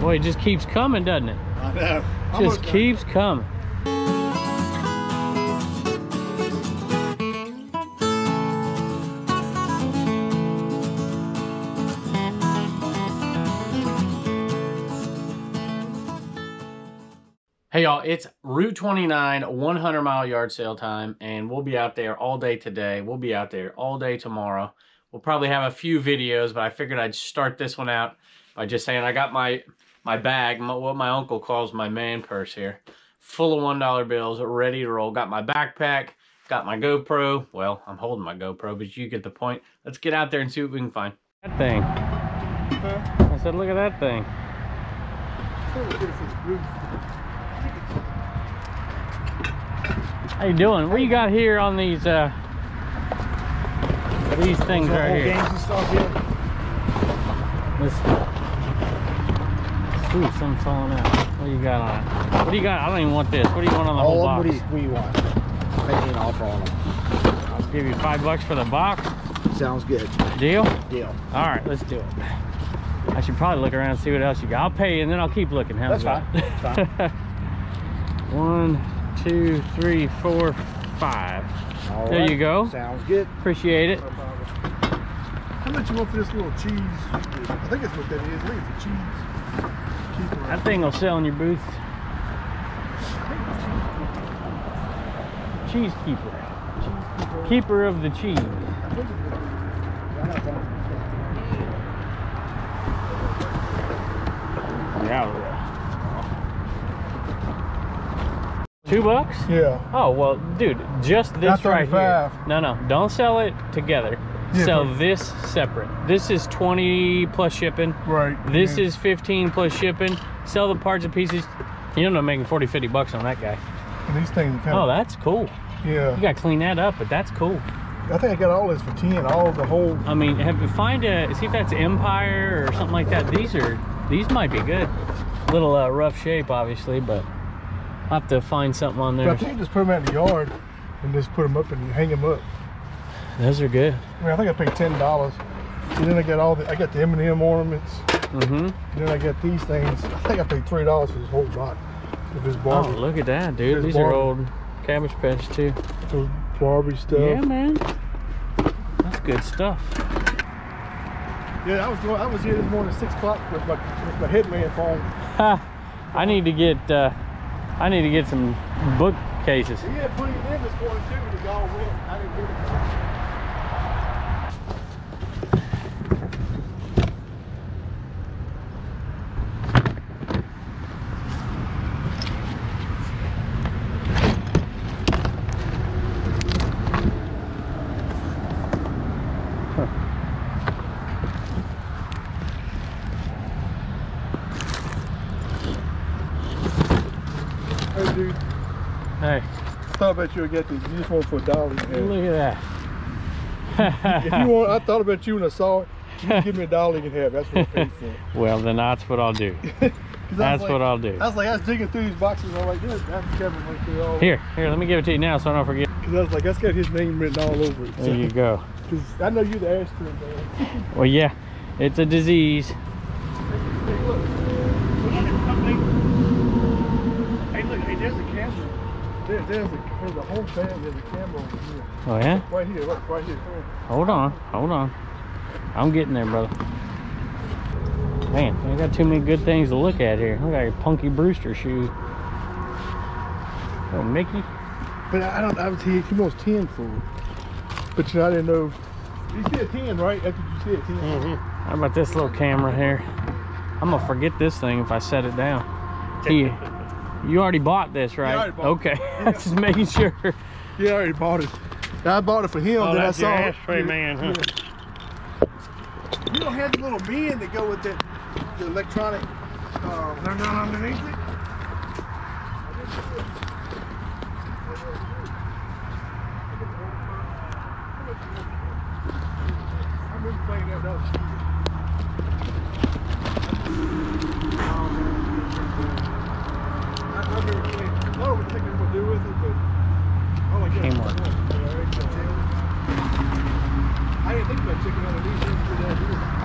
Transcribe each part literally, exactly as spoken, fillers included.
Boy, it just keeps coming, doesn't it? I know. It just keeps coming. Hey y'all, it's Route twenty-nine one hundred mile yard sale time, and we'll be out there all day today. We'll be out there all day tomorrow. We'll probably have a few videos, but I figured I'd start this one out by just saying I got my my bag, my, what my uncle calls my man purse here, full of one dollar bills, ready to roll. Got my backpack, got my GoPro. Well, I'm holding my GoPro, but you get the point. Let's get out there and see what we can find. That thing. I said, look at that thing. How you doing? What you got here on these uh, these things right here? Games and stuff, yeah. This, ooh, something's falling out. What do you got on it? What do you got? I don't even want this. What do you want on the all whole box? What do, you, what do you want? Maybe an offer on them. I'll give you five bucks for the box. Sounds good. Deal? Deal. All right, let's do it. I should probably look around and see what else you got. I'll pay you and then I'll keep looking. How's that? That's fine. That's fine. One, two, three, four, five. All there right. You go. Sounds good. Appreciate it. How much you want for this little cheese? I think that's what that is. I think it's a cheese. cheese that thing will sell in your booth. Cheese keeper. Cheese keeper. Keeper of the cheese. I think it's good. Yeah. Two bucks? Yeah. Oh, well, dude, just this right here. No, no, don't sell it together. Yeah, sell please. This separate. This is twenty plus shipping. Right. This yeah. is fifteen plus shipping. Sell the parts and pieces. You end up making forty, fifty bucks on that guy. And these things kind of, oh, that's cool. Yeah. You got to clean that up, but that's cool. I think I got all this for ten, all the whole. I mean, have you find a, see if that's Empire or something like that. These are, these might be good. A little uh, rough shape, obviously, but. I'll have to find something on there. But I think you just put them out in the yard and just put them up and hang them up. Those are good. I mean, I think I paid ten dollars. And then I got all the, I got the M and M ornaments. Mm-hmm. And then I got these things. I think I paid three dollars for this whole lot of this Barbie. Oh, look at that, dude! These Barbie. Are old Cabbage Patch too. Those Barbie stuff. Yeah, man. That's good stuff. Yeah, I was going, I was here this morning at six o'clock with my with my headlamp on. Ha! I need to get. Uh, I need to get some bookcases. We had plenty of them this morning too, but they all went. I didn't I bet you would get these. You just want for a dollar. Look at that. If you want, I thought about you when I saw it. You give me a dollar you can have. That's what I paid for. Well, then that's what I'll do. That's like, what I'll do. I was like, I was digging through these boxes. I'm like, this that's covered right through all. Here, here. Let me give it to you now, so I don't forget. Because I was like, that's got his name written all over it. So. There you go. Because I know you're the astronaut, man. Well, yeah, it's a disease. There, there's, a, there's a whole band, there's a camera over here. Oh yeah? Right here, look, right here. Hold on, hold on. I'm getting there, brother. Man, I got too many good things to look at here. Look at your Punky Brewster shoes. Oh, Mickey. But I don't, I was here, he was ten for it. But you know, I didn't know. You see a ten, right? After you see a ten. Mm-hmm. How about this little camera here? I'm gonna forget this thing if I set it down. He, You already bought this, right? Yeah, I already bought okay, yeah. Just making sure. Yeah, I already bought it. I bought it for him. Oh, then that's I saw your ashtray it. Man, huh? Yeah. You don't have the little bin that go with the, the electronic uh, they're not underneath it. I remember playing that though.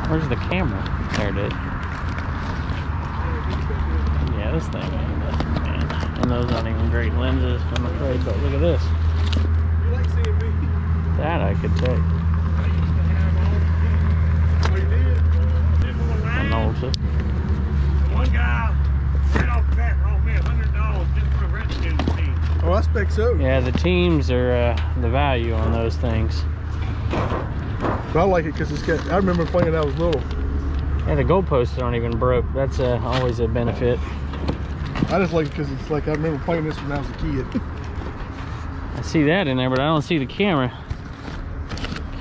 Where's the camera? There it is. this thing ain't. And those aren't even great lenses, I'm afraid, but look at this. You like seeing me? That I could take. An old system. One guy set off the bat and rolled me a hundred dollars just for a Redskins team. Oh, I expect so. Yeah, the teams are uh, the value on those things. But I like it because it's got, I remember playing when I was little. Yeah, the goalposts aren't even broke. That's uh, always a benefit. I just like it because it's like I remember playing this when I was a kid. I see that in there, but I don't see the camera.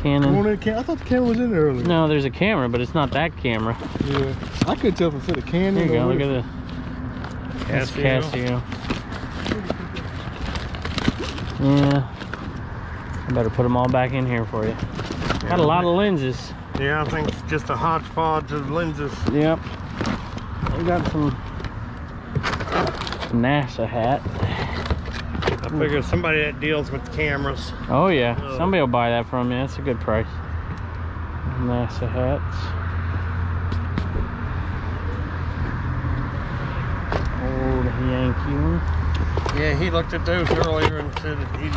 Canon. You want a, I thought the camera was in there earlier. No, there's a camera, but it's not that camera. Yeah. I couldn't tell if it fit a Canon. There you go, look at the That's Casio. Casio. Yeah. I better put them all back in here for you. Got a lot of lenses. Yeah, I think it's just a hodgepodge of lenses. Yep. We got some NASA hat. I figure somebody that deals with cameras. Oh yeah, uh, somebody will buy that from you. That's a good price. NASA hats. Old Yankee one. Yeah, he looked at those earlier and said that he,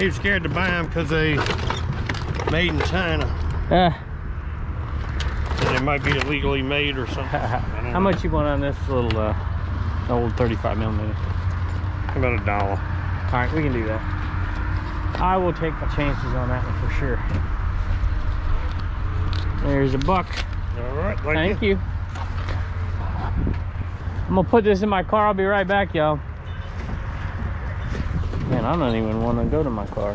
he was scared to buy them because they made in China. Yeah. And it might be illegally made or something. How know. much you want on this little uh, old thirty-five millimeter? How about a dollar? All right, we can do that. I will take my chances on that one for sure. There's a buck. All right. Like Thank you. you. I'm gonna put this in my car. I'll be right back, y'all. Man, I don't even want to go to my car.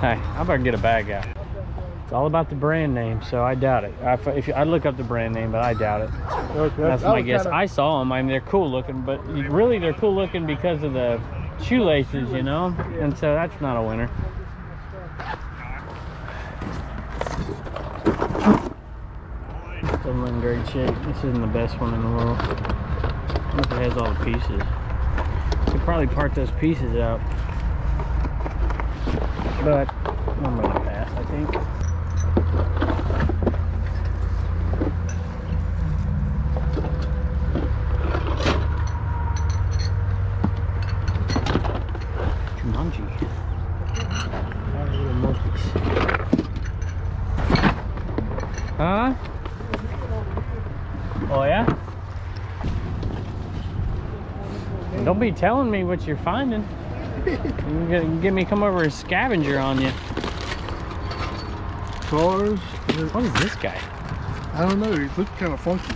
Hey, I better get a bag out. It's all about the brand name, so I doubt it. I, if you, I'd look up the brand name, but I doubt it. Okay. That's my guess. Kinda... I saw them. I mean, they're cool looking, but really they're cool looking because of the shoelaces, you know? And so that's not a winner. Still in great shape. This isn't the best one in the world. I wonder if it has all the pieces. Could probably part those pieces out. But I'm gonna pass, I think. Huh? Oh yeah? Don't be telling me what you're finding. You're gonna get me come over a scavenger on you. Cars. What is this guy? I don't know. He looks kind of funky.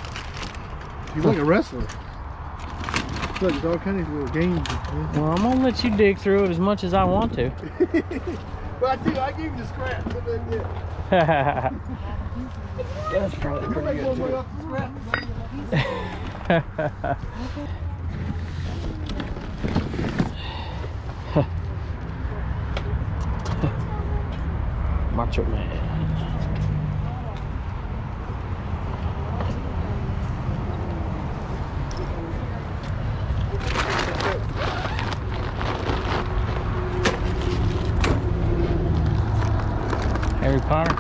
He's like a wrestler. He's like all kinds of little games. Well, I'm gonna let you dig through it as much as I want to. Well, I do. I gave you the scraps. What did I get? That's probably pretty good too. Macho Man. Harry Potter.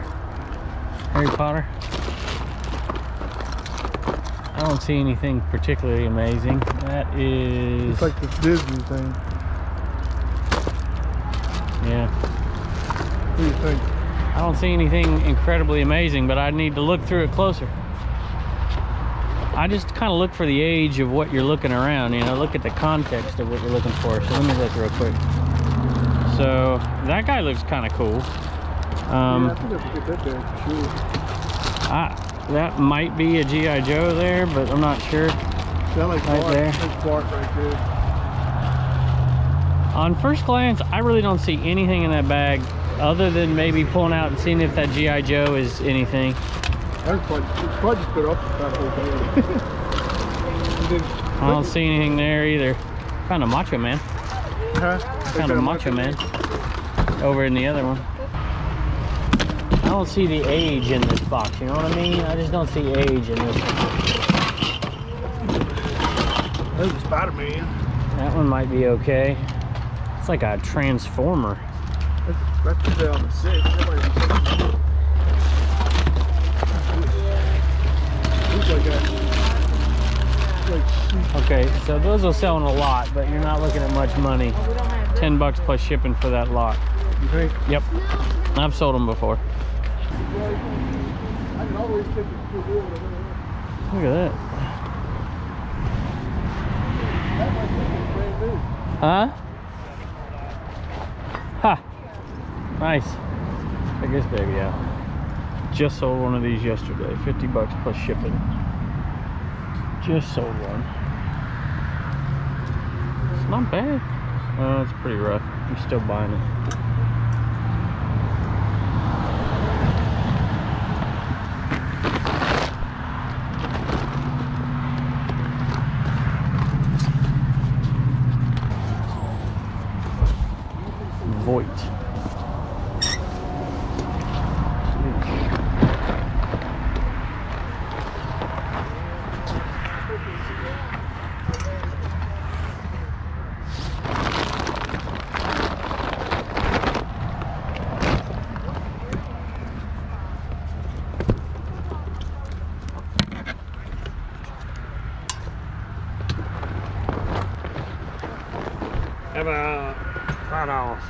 Harry Potter. I don't see anything particularly amazing. That is... It's like this Disney thing. Yeah. What do you think? I don't see anything incredibly amazing, but I need to look through it closer. I just kind of look for the age of what you're looking around, you know, look at the context of what you're looking for. So let me look real quick. So that guy looks kind of cool. Um, yeah, I think that's a good bit there, for sure. I, that might be a G I Joe there, but I'm not sure. That like right Clark, there. That's Clark right there. On first glance, I really don't see anything in that bag other than maybe pulling out and seeing if that G I Joe is anything. That's probably, it's probably just put up that whole thing. I don't see anything there either. Kind of Macho Man. Huh? Kind of Macho Man. Over in the other one. I don't see the age in this box, you know what I mean? I just don't see age in this one. There's a Spider-Man. That one might be okay. It's like a Transformer. That's, that's the day on the sixth. Looks like a, like Okay, so those are selling a lot, but you're not looking at much money. ten bucks plus shipping for that lot. Okay. Yep. I've sold them before. Look at that. Huh? Ha! Huh. Nice. Check this baby out. Just sold one of these yesterday. fifty bucks plus shipping. Just sold one. It's not bad. Uh, it's pretty rough. I'm still buying it. Voight. About five dollars.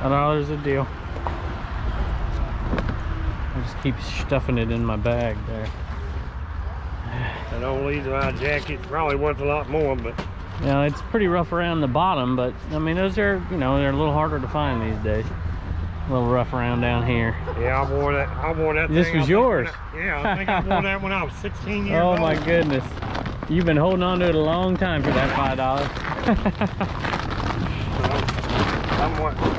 Five dollars a deal. I just keep stuffing it in my bag there. That old eagle-eye jacket probably worth a lot more, but yeah, it's pretty rough around the bottom. But I mean, those are, you know, they're a little harder to find these days. A little rough around down here. Yeah, I wore that. I wore that. This thing, was I yours. I, yeah, I think I wore that when I was sixteen years oh, old. Oh my goodness! You've been holding on to it a long time for that five dollars. I'm what, forty,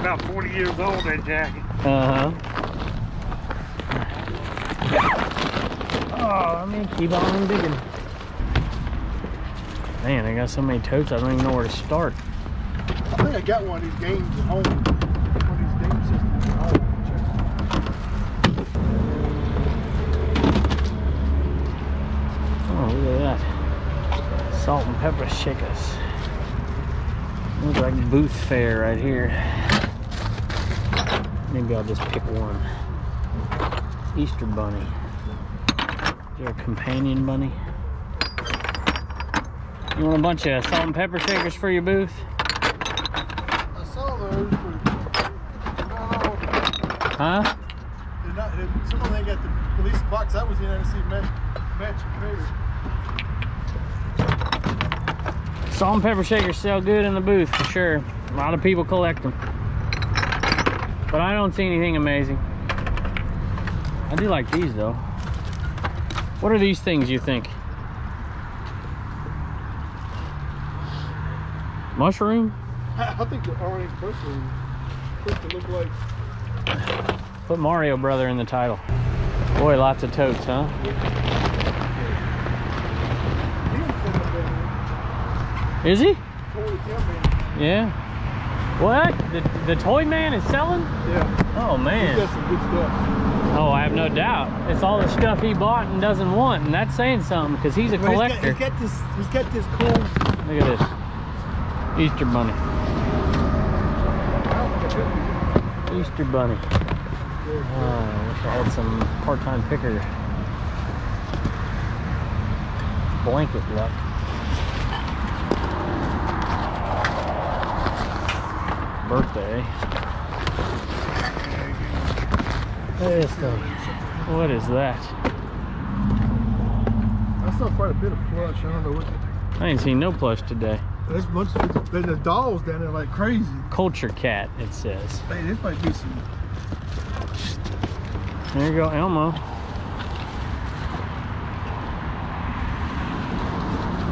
about forty years old, that jacket. Uh huh. Oh, I mean, keep on digging. Man, I got so many totes, I don't even know where to start. I think I got one of these games at home. One of these game systems at home. Oh, look at that. Salt and pepper shakers. Looks like booth fair right here. Maybe I'll just pick one. Easter Bunny. Is there a companion bunny? You want a bunch of salt and pepper shakers for your booth? I saw those. Huh? They're not, they're, some of them got the police box I was in. I didn't see match. Salt and pepper shakers sell good in the booth for sure. A lot of people collect them. But I don't see anything amazing. I do like these though. What are these things you think? Mushroom? I, I think the orange mushroom supposed to look like. Put Mario Brother in the title. Boy, lots of totes, huh? Yeah. Is he? Yeah. What? The, the toy man is selling? Yeah. Oh man. He does some good stuff. Oh, I have no doubt. It's all the stuff he bought and doesn't want, and that's saying something because he's a well, collector. He's got, he's got this. He's got this cool. Look at this. Easter Bunny. Easter Bunny. Oh, I wish I had some part-time picker blanket left. Birthday. This thing. What is that? I saw quite a bit of plush. I don't know what. That... I ain't seen no plush today. There's a bunch of there's the dolls down there like crazy. Culture cat, it says. Hey, this might be some. There you go, Elmo.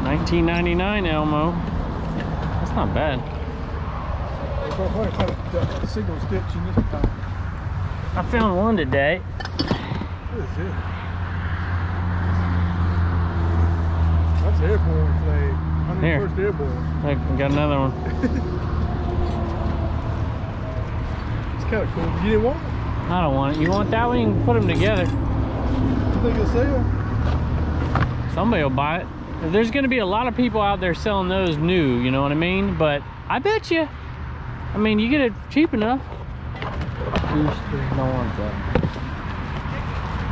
nineteen ninety-nine Elmo. That's not bad. I found one today. What is this? That's Airborne flag. one hundred first Airborne. Look, we got another one. It's kind of cool. You didn't want it? I don't want it. You want that one? You can put them together. You think it'll sell? Somebody will buy it. There's going to be a lot of people out there selling those new, you know what I mean? But I bet you. I mean, you get it cheap enough. Don't want that.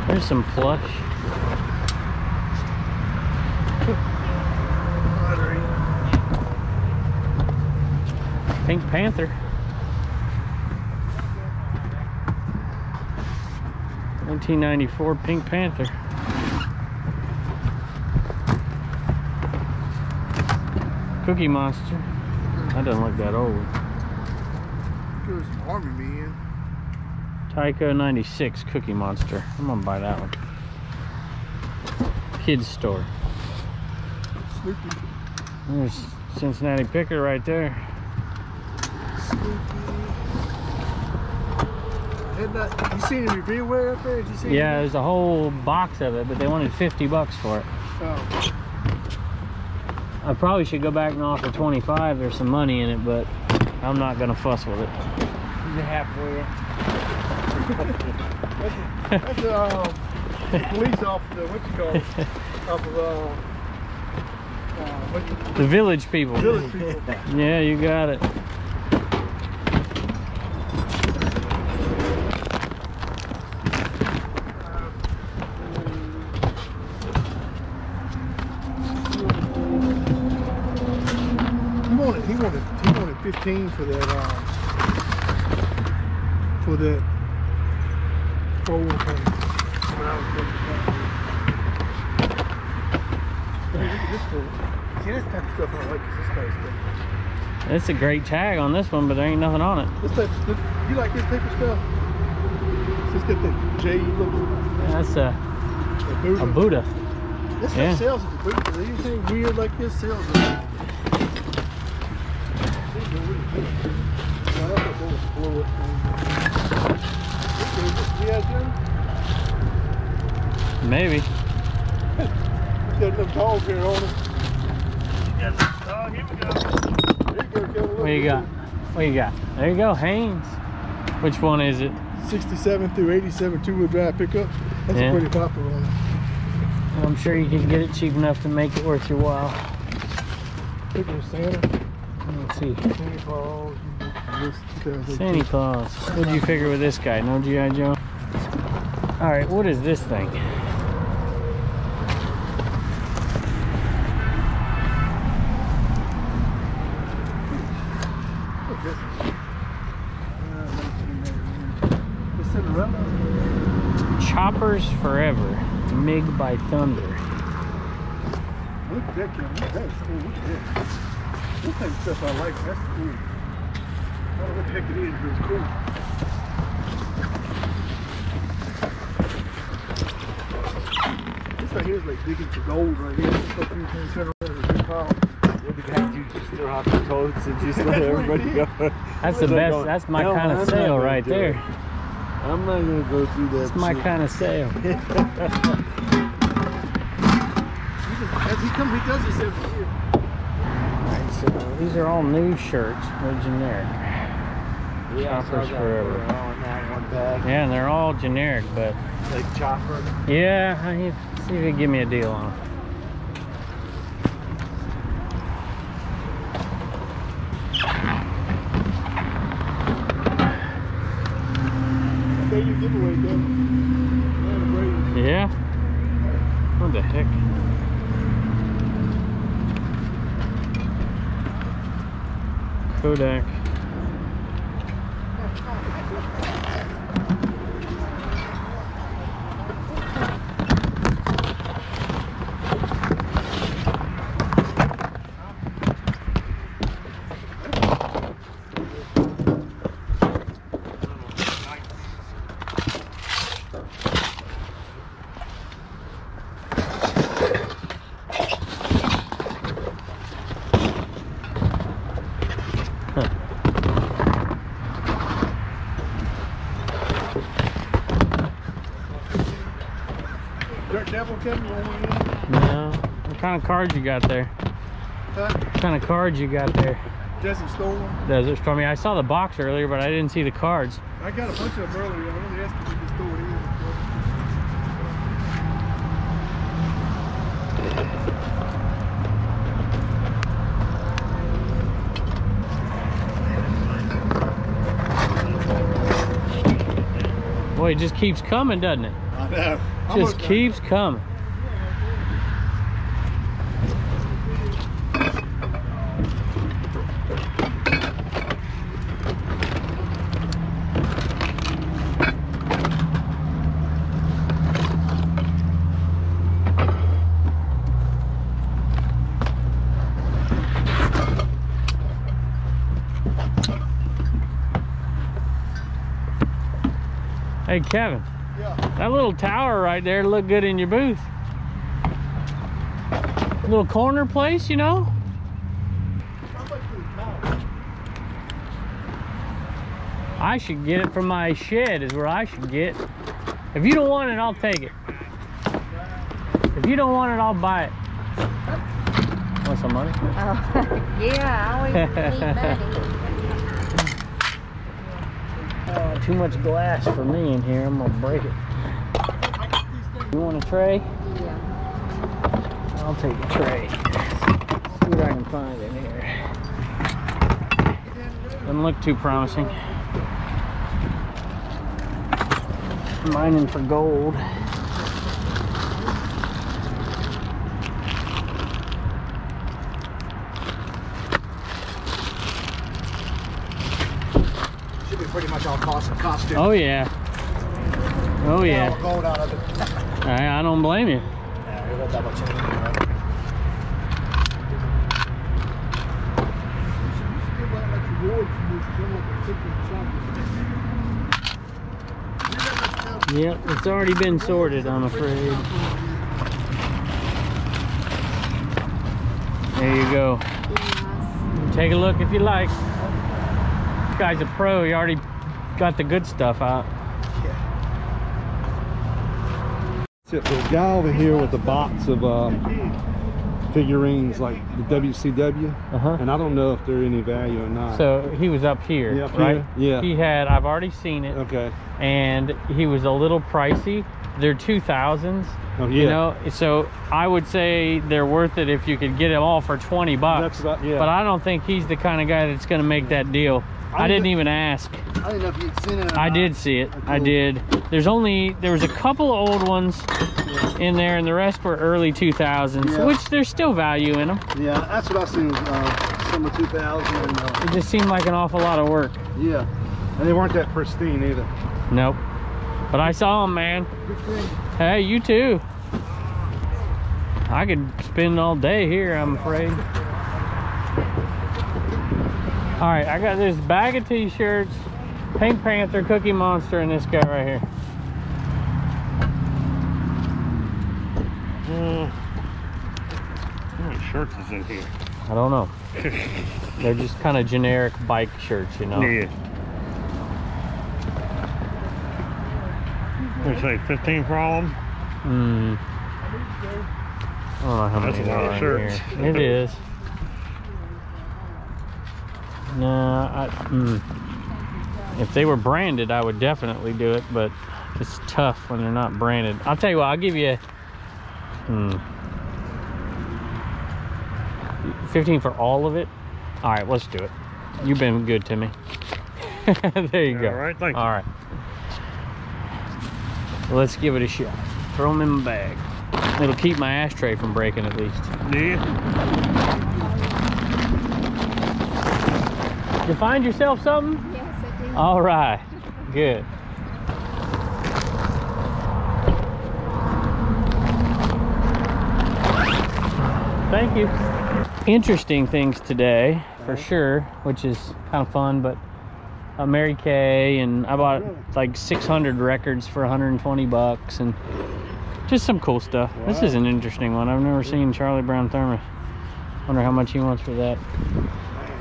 There's some plush. Panther. nineteen ninety-four Pink Panther. Cookie Monster. That doesn't look that old. There's an army man. Tyco ninety-six Cookie Monster. I'm gonna buy that one. Kids store. Snoopy. There's Cincinnati Picker right there. Snoopy. That, you seen him everywhere up there? Did you see yeah, him? There's a whole box of it, but they wanted fifty bucks for it. Oh. I probably should go back and offer twenty-five. There's some money in it, but I'm not gonna fuss with it. You're halfway. That's a uh, police officer. What you call it? Off of, uh, what you, the village people. Village people. Yeah, you got it. fifteen for that, uh, for that old thing. See, this type of stuff I like, because this type of stuff. It's a great tag on this one, but there ain't nothing on it. This type of stuff, you like this type of stuff? It's got the J look. Yeah, that's a, a Buddha. A Buddha. This yeah. Stuff sells at the Buddha. Anything weird like this sells at the Buddha. Maybe. Got enough dog here on it. Got enough dog. Here we go. There you go. What you got? What you got? There you go, Haynes. Which one is it? sixty-seven through eighty-seven two-wheel drive pickup. That's yeah. A pretty popular one. I'm sure you can get it cheap enough to make it worth your while. Look at Santa. Let's see. Santa Claus. Santa Claus. What do you figure with this guy? No G I. Joe? Alright, what is this thing? Choppers Forever. MIG by Thunder. Look at that, look at that. Look at that. This type of stuff I like, that's cool. I don't know what the heck it is, but it's cool. This right here is like digging for gold right here. This stuff you can turn around and pile. Yeah, the guys you just throw out the totes and just let everybody go. That's the best, going? That's my no, kind I'm of sale right there. It. I'm not going to go through that. That's my shit. Kind of sale. he, just, he, comes, he does this every year. So these are all new shirts, they're generic. Yeah, Choppers Forever. Yeah, and they're all generic, but like Chopper. Yeah, I need to see if they give me a deal on them. Okay, your giveaway, though. Yeah. What the heck? Kodak. No. What kind of cards you got there? Huh? What kind of cards you got there? Desert Storm. Desert Storm. I saw the box earlier, but I didn't see the cards. I got a bunch of them earlier. I only asked if you could store it in. Boy, it just keeps coming, doesn't it? I know. Just keeps coming. Hey, Kevin. Yeah. That little tower right there looked good in your booth. Little corner place, you know? I should get it from my shed is where I should get. If you don't want it, I'll take it. If you don't want it, I'll buy it. Want some money? Oh, yeah, I always need money. Oh, too much glass for me in here. I'm going to break it. You want a tray? Yeah. I'll take a tray. Let's see what I can find in here. Doesn't look too promising. Mining for gold. Should be pretty much all cost costume. Oh yeah. Oh yeah. yeah. Gold out of it. I, I don't blame you. Yeah, we got that much in there, right? Yep, it's already been sorted, I'm afraid. There you go. Take a look if you like. This guy's a pro, he already got the good stuff out. There's a guy over here with a box of um, figurines like the W C W, uh-huh. and I don't know if they're any value or not. So he was up here, yeah, up right? Here? Yeah. He had, I've already seen it. Okay. And he was a little pricey. They're two thousands. Oh, yeah. You know, so I would say they're worth it if you could get them all for twenty bucks. That's about, yeah. But I don't think he's the kind of guy that's going to make that deal. I, I didn't even ask. I didn't know if you'd seen it. Or I not. did see it. I, I did. There's only there was a couple of old ones yeah. in there, and the rest were early two thousands, yeah. which there's still value in them. Yeah, that's what I seen. Uh, summer two thousand. And, uh, it just seemed like an awful lot of work. Yeah, and they weren't that pristine either. Nope, but I saw him, man. Hey, you too. I could spend all day here, I'm afraid. All right, I got this bag of t-shirts, Pink Panther, Cookie Monster, and this guy right here. Mm. How many shirts is in here? I don't know. They're just kind of generic bike shirts, you know? Yeah. They say fifteen for all of them? Mm. I don't know how many. That's a lot of shirts. It is. Nah, I, mm. if they were branded, I would definitely do it, but it's tough when they're not branded. I'll tell you what, I'll give you a, mm, fifteen for all of it. All right, let's do it. You've been good to me. There you go. All right, thank you. All right. Let's give it a shot. Throw them in the bag. It'll keep my ashtray from breaking at least. Yeah. Did you find yourself something? Yes, I did. All right. Good. Thank you. Interesting things today, for sure, which is kind of fun, but Uh, Mary Kay, and I bought like six hundred records for one hundred twenty bucks, and just some cool stuff. Wow. This is an interesting one. I've never seen Charlie Brown Thermos. Wonder how much he wants for that.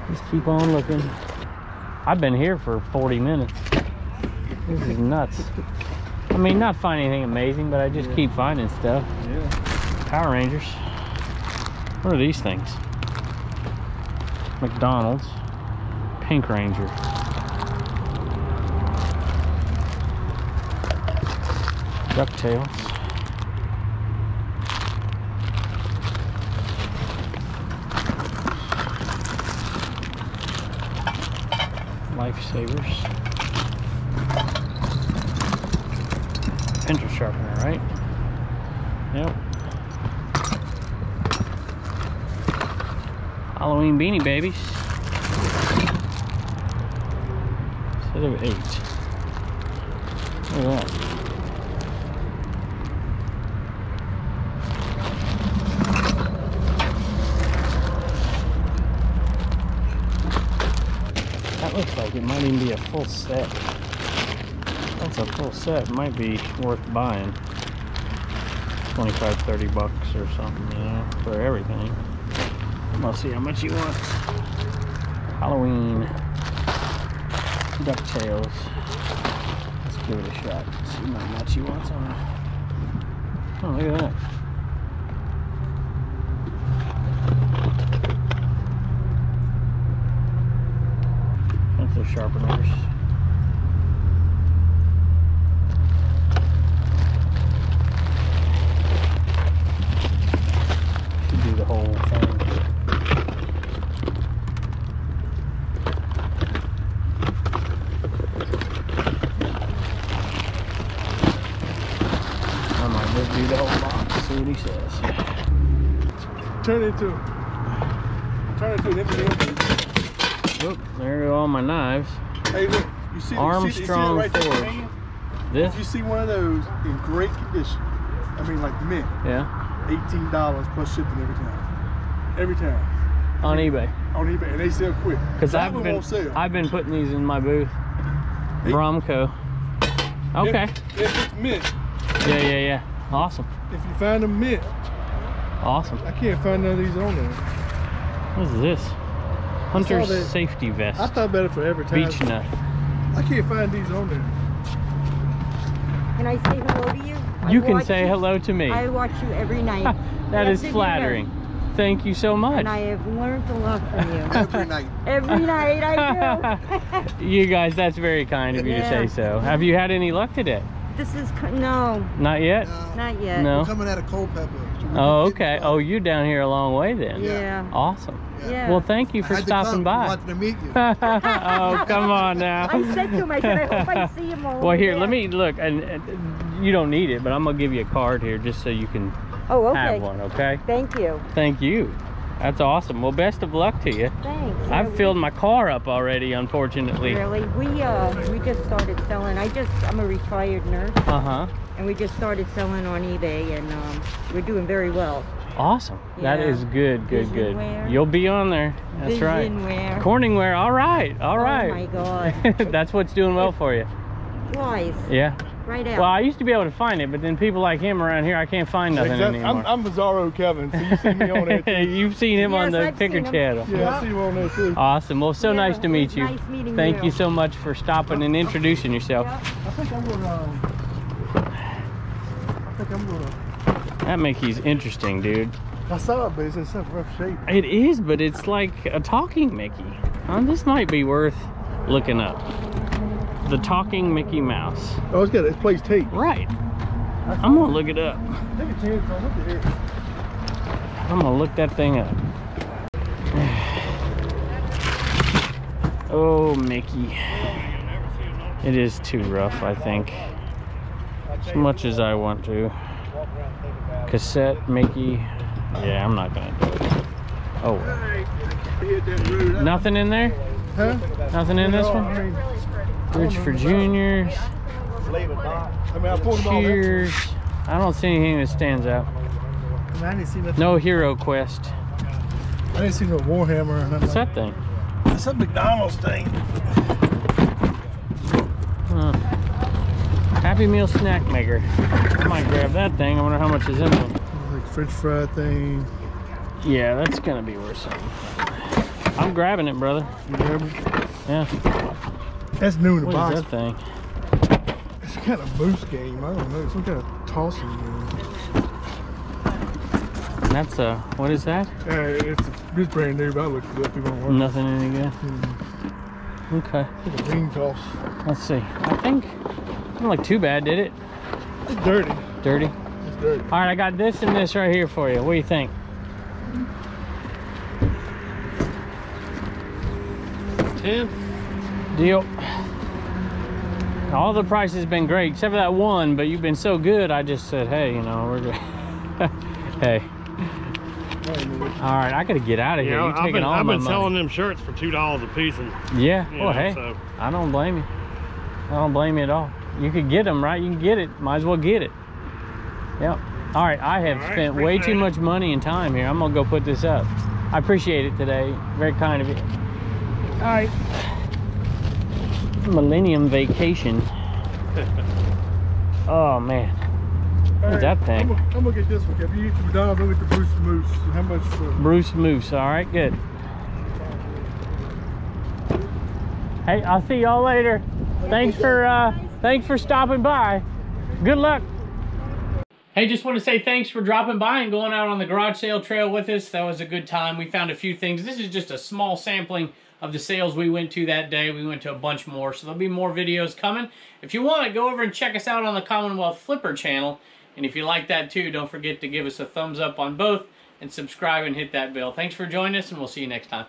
Just keep on looking. I've been here for forty minutes. This is nuts. I mean, not find anything amazing, but I just yeah. keep finding stuff. Yeah. Power Rangers. What are these things? McDonald's. Pink Ranger. DuckTales. Lifesavers. Pencil sharpener, right? Yep. Halloween Beanie Babies. Set of eight. Look at that. It might even be a full set. That's since a full set might be worth buying. twenty-five, thirty bucks or something, you know, for everything. I'll see how much he wants. Halloween DuckTales. Let's give it a shot. See how much he wants on it. Oh, look at that. That's the sharpeners. Should do the whole thing. Do the whole box, see what he says. Turn it to. Turn it to. Everything. Oop, there go all my knives. Hey, look, you see, Armstrong you see, you see that right there hanging? This? If you see one of those in great condition, I mean, like mint. Yeah. Eighteen dollars plus shipping every time. Every time. On I mean, eBay. On eBay, and they sell quick. Because I've been, I've been putting these in my booth. Eight. Bromco. Okay. If, if it's mint. Yeah, yeah, yeah. Awesome. If you find a mint. Awesome. I can't find none of these on there. What is this? Hunter's that, safety vest. I thought about it for every time. Beach nut. I can't find these on there. Can I say hello to you? You I can say you. hello to me. I watch you every night. that is flattering. Dinner. Thank you so much. And I have learned a lot from you. Every night. Every night I do. You guys, that's very kind of you yeah. to say so. Have you had any luck today? This is no. Not yet. No. Not yet. No. We're coming out of Culpeper. Oh, okay. Oh, you're down here a long way then. Yeah. Awesome. Yeah. Well, thank you for I had stopping to come by. Wanted to meet you. Oh, come on now. I said to him, I said, I hope I see him all. Well, here, there. let me look, and, and you don't need it, but I'm gonna give you a card here just so you can oh, okay. have one. Okay. Thank you. Thank you. That's awesome. Well, best of luck to you. Thanks. I've yeah, filled we, my car up already, unfortunately. Really? We uh we just started selling. I just I'm a retired nurse. Uh-huh. And we just started selling on eBay, and um we're doing very well. Awesome. Yeah. That is good, good, Vision good. Wear. You'll be on there. That's Vision right. Wear. Corningware. All right. All right. Oh my God. That's what's doing well it for you. Flies. Yeah. Right out. Well, I used to be able to find it, but then people like him around here, I can't find nothing exactly. anymore. I'm, I'm Bizarro Kevin, so you see me on there too. You've seen him yes, on the I've Picker channel. Yeah, yeah, I see him on there too. Awesome. Well, so yeah, nice to meet you. Nice meeting Thank you. you so much for stopping and introducing yourself. Yeah. I think I'm going to... I think I'm going to... That Mickey's interesting, dude. I saw it, but it's in such rough shape. It is, but it's like a talking Mickey. Huh? This might be worth looking up. The talking Mickey Mouse. Oh, it's got it. It plays tape. Right. I'm gonna look it up. Take a chance on look at here. I'm gonna look that thing up. Oh, Mickey. It is too rough, I think. As much as I want to. Cassette Mickey. Yeah, I'm not gonna do it. Oh. Nothing in there? Huh? Nothing in this one? Rich for Juniors. Cheers. I don't see anything that stands out. No Hero Quest. I didn't see no Warhammer. What's that thing? That's a McDonald's thing. Huh. Happy Meal Snack Maker. I might grab that thing. I wonder how much is in it. Like French fry thing. Yeah, that's gonna be worth something. I'm grabbing it, brother. You grabbing it? Yeah. That's new in the what box. What is that thing? It's kind of boost game. I don't know. It's some kind of tossing game. That's a... What is that? Uh, it's, it's brand new, but I looked it up. Nothing in it. Mm-hmm. Okay. It's a ring toss. Let's see. I think... It didn't look too bad, did it? It's dirty. Dirty? It's dirty. Alright, I got this and this right here for you. What do you think? Ten. Deal. All the prices have been great except for that one, but you've been so good I just said, hey, you know, we're good. Hey. All right, I gotta get out of here. Yeah, You're taking I've been, all I've my been money. selling them shirts for two dollars a piece, and yeah, well, know, hey, so. I don't blame you. I don't blame you at all. You could get them, right? You can get it. Might as well get it. Yep. All right, I have right, spent way too it. much money and time here. I'm gonna go put this up. I appreciate it today. Very kind of you. All right. Millennium Vacation. Oh man. Look at that thing. I'm gonna get this one. If you eat the McDonald's, I'll eat the Bruce Moose. How much? Uh, Bruce Moose. All right, good. Hey, I'll see y'all later. Thanks for uh, thanks for stopping by. Good luck. Hey, just want to say thanks for dropping by and going out on the garage sale trail with us. That was a good time. We found a few things. This is just a small sampling of the sales we went to that day. We went to a bunch more, so there'll be more videos coming. If you want, go over and check us out on the Commonwealth Flipper channel. And if you like that too, don't forget to give us a thumbs up on both and subscribe and hit that bell. Thanks for joining us, and we'll see you next time.